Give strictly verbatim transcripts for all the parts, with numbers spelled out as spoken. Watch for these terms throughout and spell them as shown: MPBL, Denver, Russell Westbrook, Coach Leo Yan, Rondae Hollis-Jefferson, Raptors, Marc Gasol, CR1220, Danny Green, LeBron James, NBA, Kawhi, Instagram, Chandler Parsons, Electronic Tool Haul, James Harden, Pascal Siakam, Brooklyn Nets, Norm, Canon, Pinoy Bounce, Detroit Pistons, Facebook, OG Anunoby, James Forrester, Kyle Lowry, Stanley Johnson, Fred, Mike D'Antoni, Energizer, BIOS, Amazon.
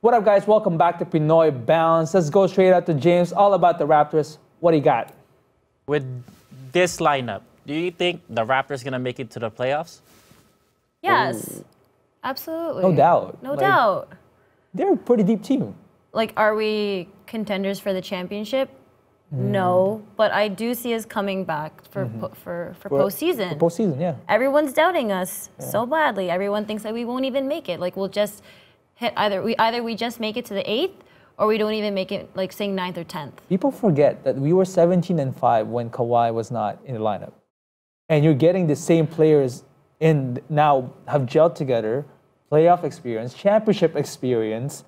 What up, guys? Welcome back to Pinoy Bounce. Let's go straight out to James. All about the Raptors. What do you got? With this lineup, do you think the Raptors going to make it to the playoffs? Yes. Ooh. Absolutely. No doubt. No like, doubt. They're a pretty deep team. Like, are we contenders for the championship? Mm. No. But I do see us coming back for, mm-hmm. po for, for, for postseason. For postseason, yeah. Everyone's doubting us yeah. so badly. Everyone thinks that we won't even make it. Like, we'll just... Hit either we either we just make it to the eighth, or we don't even make it, like saying ninth or tenth. People forget that we were seventeen and five when Kawhi was not in the lineup, and you're getting the same players in now have gelled together, playoff experience, championship experience,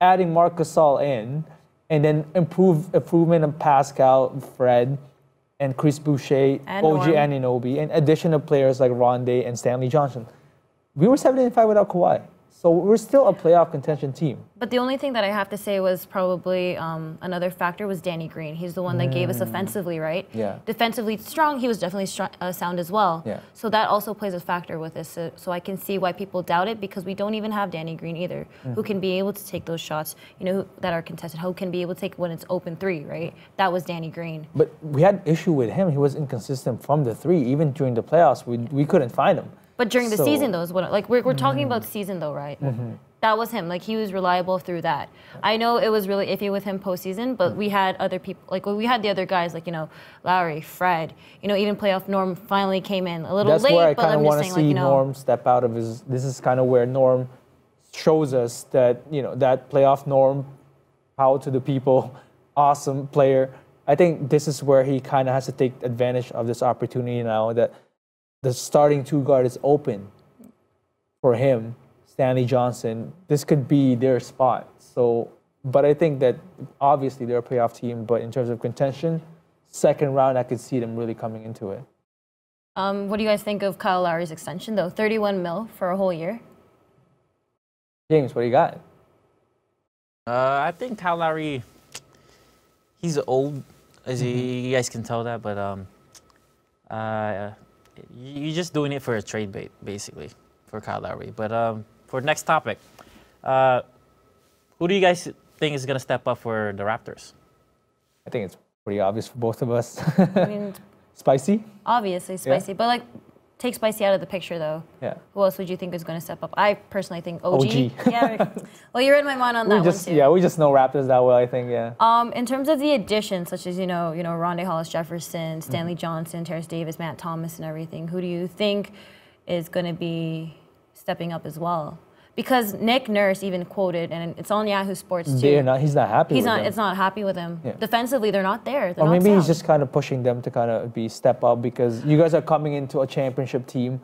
adding Marc Gasol in, and then improve improvement of Pascal, Fred, and Chris Boucher, and O G Anunoby, and addition of players like Rondae and Stanley Johnson. We were seventeen and five without Kawhi. So we're still a playoff contention team. But the only thing that I have to say was probably um, another factor was Danny Green. He's the one that mm. gave us offensively, right? Yeah. Defensively strong, he was definitely strong, uh, sound as well. Yeah. So that also plays a factor with this. So, so I can see why people doubt it, because we don't even have Danny Green either, mm. who can be able to take those shots, you know, that are contested, who can be able to take when it's open three, right? That was Danny Green. But we had an issue with him. He was inconsistent from the three. Even during the playoffs, we, we couldn't find him. But during the so, season, though, is what, like we're, we're talking mm-hmm. about season, though, right? Mm-hmm. That was him. Like, he was reliable through that. I know it was really iffy with him postseason, but mm-hmm. we had other people. Like, well, we had the other guys, like, you know, Lowry, Fred, you know, even playoff Norm finally came in a little That's late. That's where I kind of want to see like, you know, Norm step out of his. This is kind of where Norm shows us that, you know, that playoff Norm, power to the people, awesome player. I think this is where he kind of has to take advantage of this opportunity now that the starting two guard is open for him, Stanley Johnson. This could be their spot. So, but I think that obviously they're a playoff team, but in terms of contention, second round, I could see them really coming into it. Um, what do you guys think of Kyle Lowry's extension, though? thirty-one mil for a whole year. James, what do you got? Uh, I think Kyle Lowry, he's old, as mm-hmm. you guys can tell that, but um, uh. You're just doing it for a trade bait, basically, for Kyle Lowry. But um, for next topic, uh, who do you guys think is going to step up for the Raptors? I think it's pretty obvious for both of us. I mean, Spicy? Obviously Spicy. Yeah. But, like, take Spicy out of the picture, though. Yeah. Who else would you think is going to step up? I personally think O G. O G. Yeah. Well, you read my mind on we that just, one, too. Yeah, we just know Raptors that well, I think, yeah. Um, in terms of the additions, such as, you know, you know, Rondae Hollis-Jefferson, Stanley mm-hmm. Johnson, Terrence Davis, Matt Thomas, and everything, who do you think is going to be stepping up as well? Because Nick Nurse even quoted, and it's on Yahoo Sports, too. They're not, he's not happy he's with not, them. It's not happy with him. Yeah. Defensively, they're not there. They're or not maybe sound. He's just kind of pushing them to kind of be step up, because you guys are coming into a championship team.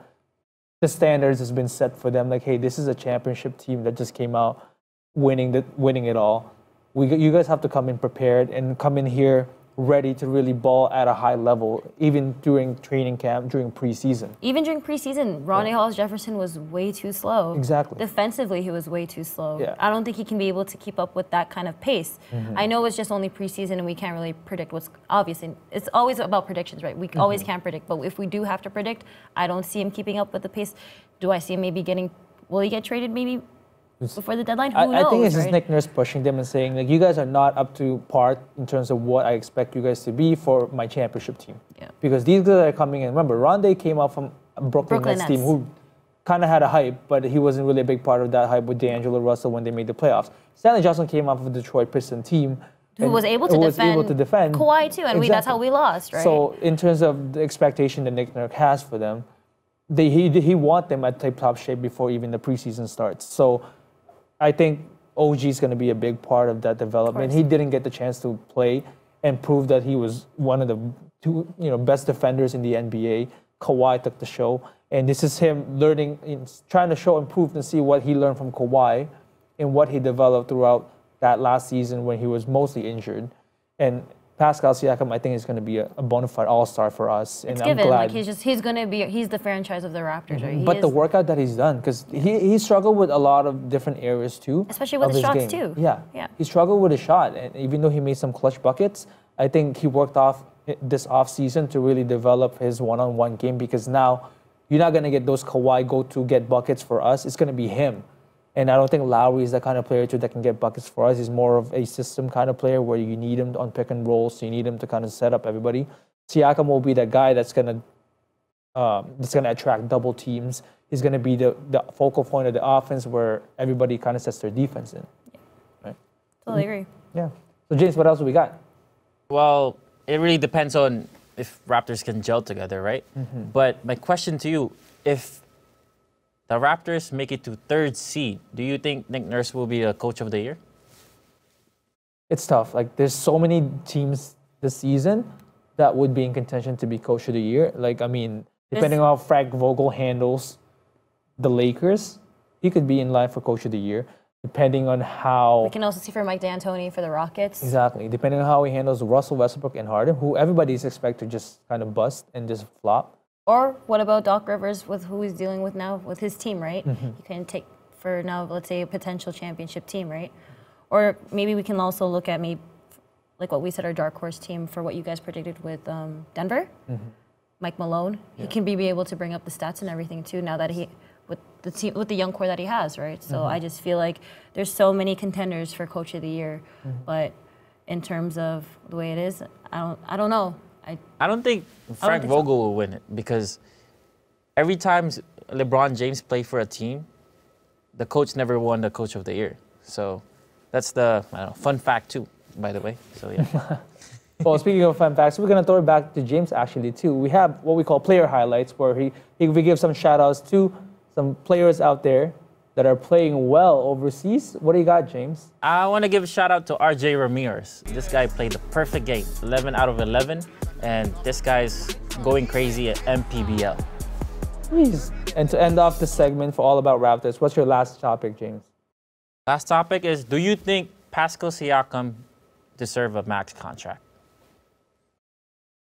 The standards has been set for them. Like, hey, this is a championship team that just came out winning, the, winning it all. We, you guys have to come in prepared and come in here ready to really ball at a high level, even during training camp, during preseason. Even during preseason, Rondae yeah. Hollis-Jefferson was way too slow. Exactly. Defensively, he was way too slow. Yeah. I don't think he can be able to keep up with that kind of pace. Mm-hmm. I know it's just only preseason and we can't really predict what's, obviously, it's always about predictions, right? We mm-hmm. always can't predict, but if we do have to predict, I don't see him keeping up with the pace. Do I see him maybe getting, will he get traded maybe before the deadline? Who I, knows, I think it's right? just Nick Nurse pushing them and saying, like, you guys are not up to par in terms of what I expect you guys to be for my championship team. Yeah. Because these guys are coming in. Remember, Rondae came out from Brooklyn, Brooklyn Nets, Nets team who kind of had a hype, but he wasn't really a big part of that hype with D'Angelo Russell when they made the playoffs. Stanley Johnson came out of the Detroit Pistons team. Who was able to, was defend, able to defend Kawhi, too, and exactly. we, that's how we lost, right? So in terms of the expectation that Nick Nurse has for them, they, he, he want them at tip-top shape before even the preseason starts. So I think O G is going to be a big part of that development. Of he didn't get the chance to play and prove that he was one of the two, you know, best defenders in the N B A. Kawhi took the show, and this is him learning, trying to show and prove and see what he learned from Kawhi and what he developed throughout that last season when he was mostly injured. And Pascal Siakam, I think, is going to be a, a bona fide all-star for us. And it's given. I'm glad. Like, he's just, he's going to be, he's the franchise of the Raptors. Right? He but is, the workout that he's done, because he, he struggled with a lot of different areas, too. Especially with his shots, game. too. Yeah. yeah. He struggled with his shot. And even though he made some clutch buckets, I think he worked off this offseason to really develop his one-on-one game, because now You're not going to get those Kawhi go-to-get buckets for us. It's going to be him. And I don't think Lowry is that kind of player too that can get buckets for us. He's more of a system kind of player where you need him on pick and roll, so you need him to kind of set up everybody. Siakam will be that guy that's going to um, that's going to attract double teams. He's going to be the, the focal point of the offense where everybody kind of sets their defense in. Yeah. Right? Totally agree. Yeah. So, James, what else do we got? Well, it really depends on if Raptors can gel together, right? Mm-hmm. But my question to you, if the Raptors make it to third seed, do you think Nick Nurse will be a coach of the year? It's tough. Like, there's so many teams this season that would be in contention to be coach of the year. Like, I mean, depending this... on how Frank Vogel handles the Lakers, he could be in line for coach of the year. Depending on how... We can also see for Mike D'Antoni for the Rockets. Exactly. Depending on how he handles Russell Westbrook and Harden, who everybody's expected to just kind of bust and just flop. Or what about Doc Rivers with who he's dealing with now with his team, right? Mm-hmm. He can take for now, let's say, a potential championship team, right? Or maybe we can also look at maybe like what we said, our dark horse team for what you guys predicted with um, Denver. Mm-hmm. Mike Malone. Yeah. He can be, be able to bring up the stats and everything too now that he... With the team, with the young core that he has, right? So mm-hmm. I just feel like there's so many contenders for Coach of the Year, mm-hmm. but in terms of the way it is, I don't, I don't know. I I don't think Frank Vogel so. will win it because every time LeBron James played for a team, the coach never won the Coach of the Year. So that's the I don't know, fun fact too, by the way. So yeah. Well, speaking of fun facts, we're gonna throw it back to James actually too. We have what we call player highlights where he he we give some shout outs to some players out there that are playing well overseas. What do you got, James? I want to give a shout out to R J Ramirez. This guy played the perfect game, eleven out of eleven, and this guy's going crazy at M P B L. Please. And to end off the segment for All About Raptors, what's your last topic, James? Last topic is, do you think Pascal Siakam deserves a max contract?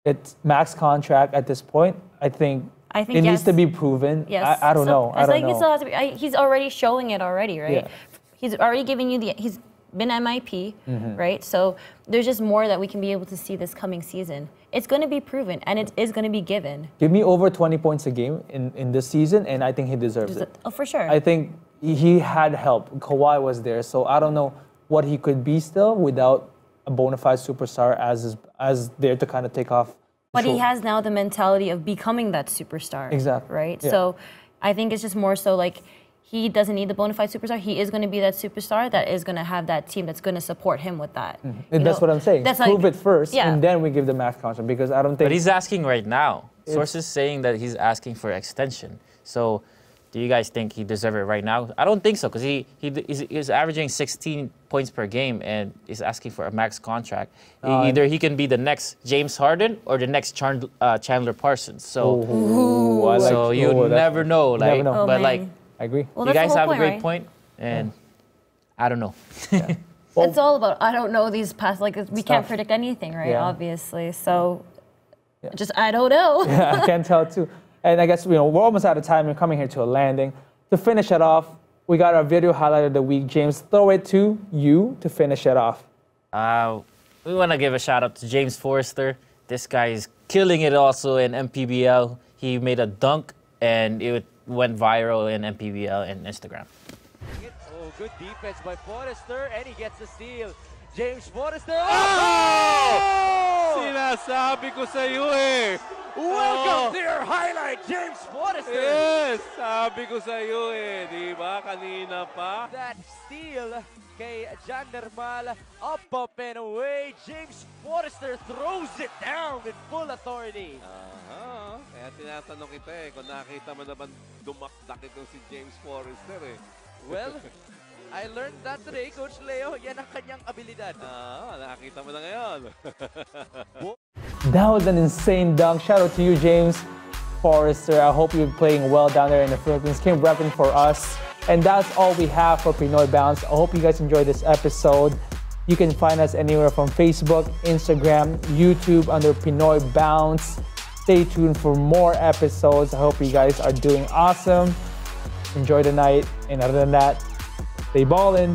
It's max contract at this point. I think I think it yes. needs to be proven. Yes. I, I don't so, know. I, I don't think know. It still has to be, I, he's already showing it already, right? Yeah. He's already giving you the. He's been M I P, mm-hmm. right? So there's just more that we can be able to see this coming season. It's going to be proven, and it is going to be given. Give me over twenty points a game in, in this season, and I think he deserves Des it. Oh, for sure. I think he had help. Kawhi was there, so I don't know what he could be still without a bona fide superstar as is, as there to kind of take off. But sure. he has now the mentality of becoming that superstar. Exactly. Right? Yeah. So I think it's just more so like he doesn't need the bona fide superstar. He is going to be that superstar that is going to have that team that's going to support him with that. Mm-hmm. That's know? What I'm saying. That's Prove like, it first, yeah. and then we give the max contract because I don't think... But he's asking right now. Sources saying that he's asking for extension. So do you guys think he deserves it right now? I don't think so because he, he, he's, he's averaging sixteen points per game and is asking for a max contract. Uh, Either he can be the next James Harden or the next Chandler, uh, Chandler Parsons. So, ooh, like, so you oh, never know, like, never know. Oh, but like, I agree. Well, you guys have point, a great right? point, and yeah. I don't know. Yeah. Well, it's all about I don't know these past like we can't tough. predict anything, right? Yeah. Obviously, so yeah. just I don't know. Yeah, I can't tell too. And I guess you know we're almost out of time. We're coming here to a landing. To finish it off, we got our video highlight of the week. James, throw it to you to finish it off. Uh, we want to give a shout out to James Forrester. This guy is killing it also in M P B L. He made a dunk and it went viral in M P B L and Instagram. Oh, good defense by Forrester and he gets the steal. James Forrester. Oh! Oh! Sinasabi ko sa iyo eh. Welcome oh. to your highlight, James Forrester! Yes! Sabi ko sa iyo eh, di ba? Kanina pa. That steal kay John Normal, up, up, and away. James Forrester throws it down with full authority. Aha. Kaya tinatanong kita eh, kung nakita mo naman dumakdak itong si James Forrester eh. Well, I learned that today, Coach Leo. Yan ang kanyang abilidad. Ah, nakita mo na ngayon. That was an insane dunk. Shout out to you, James Forrester. I hope you're playing well down there in the Philippines. Keep repping for us. And that's all we have for Pinoy Bounce. I hope you guys enjoyed this episode. You can find us anywhere from Facebook, Instagram, YouTube under Pinoy Bounce. Stay tuned for more episodes. I hope you guys are doing awesome. Enjoy the night. And other than that, stay ballin'.